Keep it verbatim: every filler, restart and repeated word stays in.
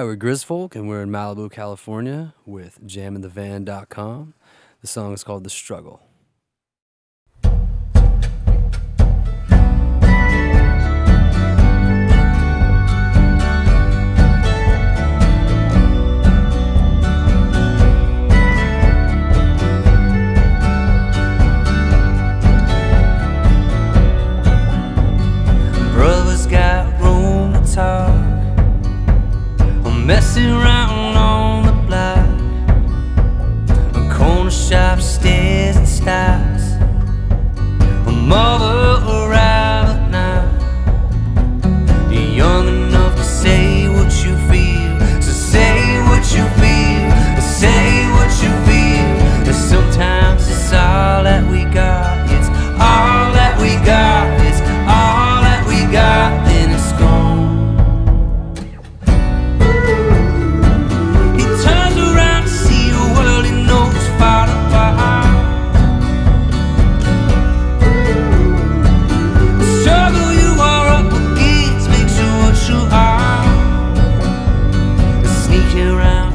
Hi, we're Grizzfolk, and we're in Malibu, California with jam in the van dot com. The song is called The Struggle. Brothers got room to talk, messing around on the block, a corner shop, stairs and stops. A mother arrived now. You're young enough to say what you feel, so say what you feel, say what you feel. And sometimes it's all that we got, it's all that we got, it's all that we got. Then it's gone. Around